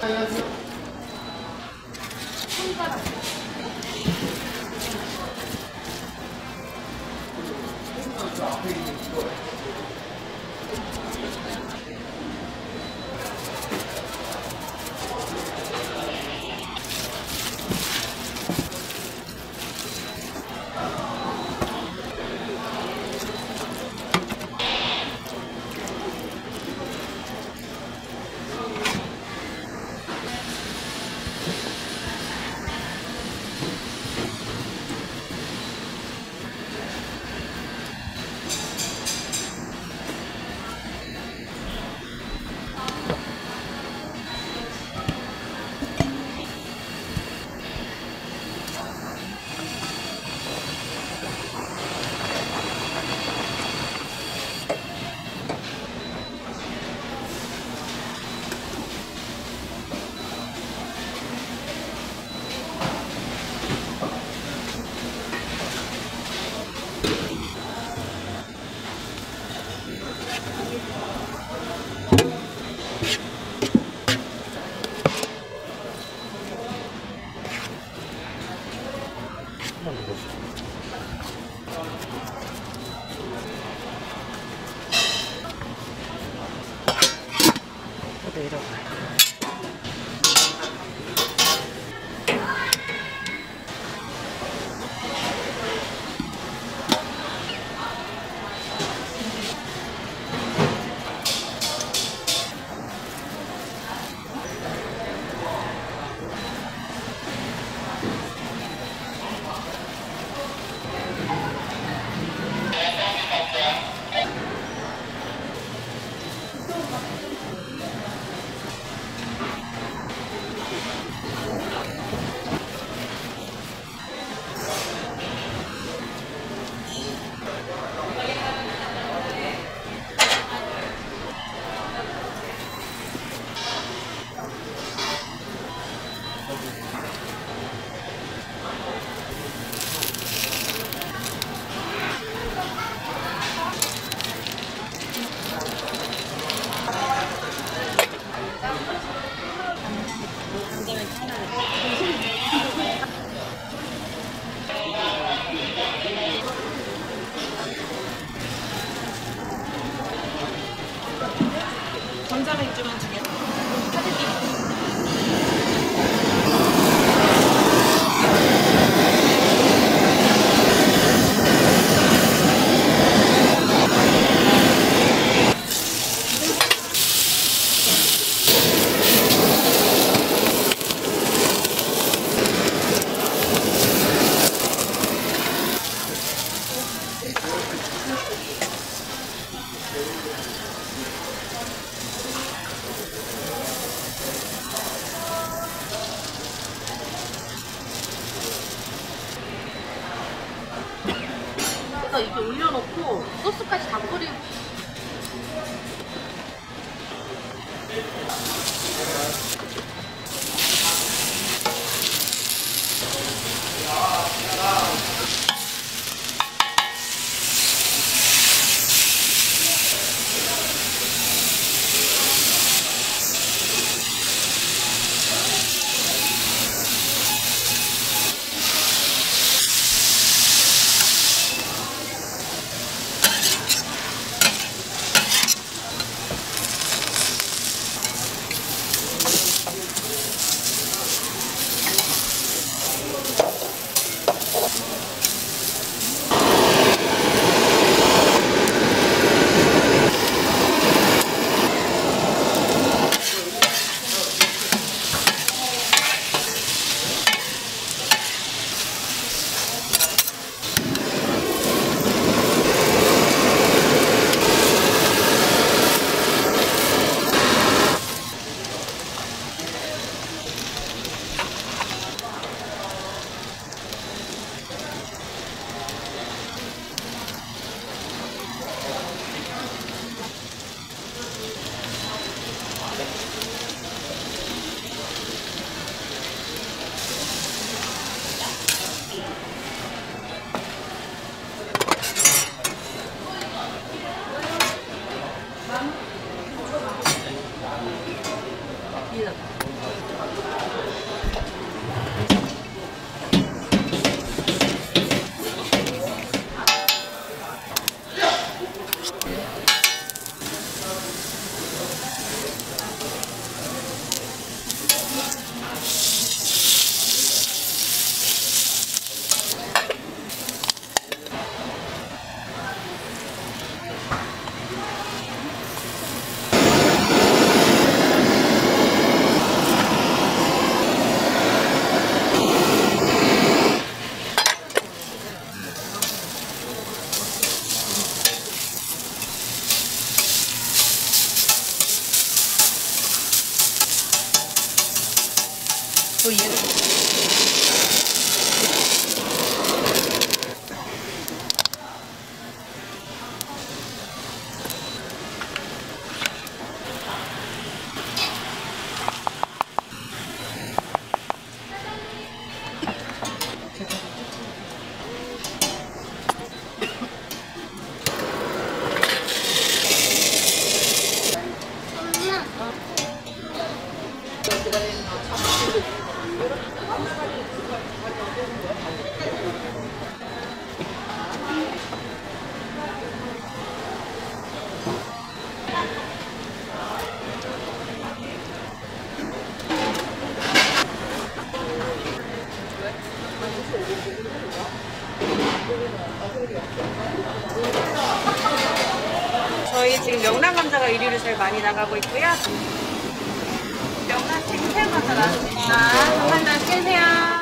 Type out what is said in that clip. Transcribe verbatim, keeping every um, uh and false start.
손가락. 앞에 있는 이거. 이렇게 올려놓고 소스까지 다 뿌리고 이 for you. 저희 지금 명란 감자가 일 위로 제일 많이 나가고 있고요. 명란 생채 감자 나왔습니다. 감사합니다. 깨세요.